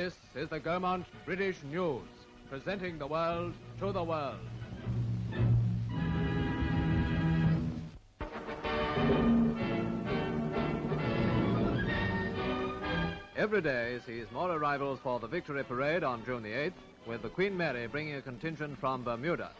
This is the Gaumont British News, presenting the world to the world. Every day sees more arrivals for the Victory Parade on June the 8th, with the Queen Mary bringing a contingent from Bermuda.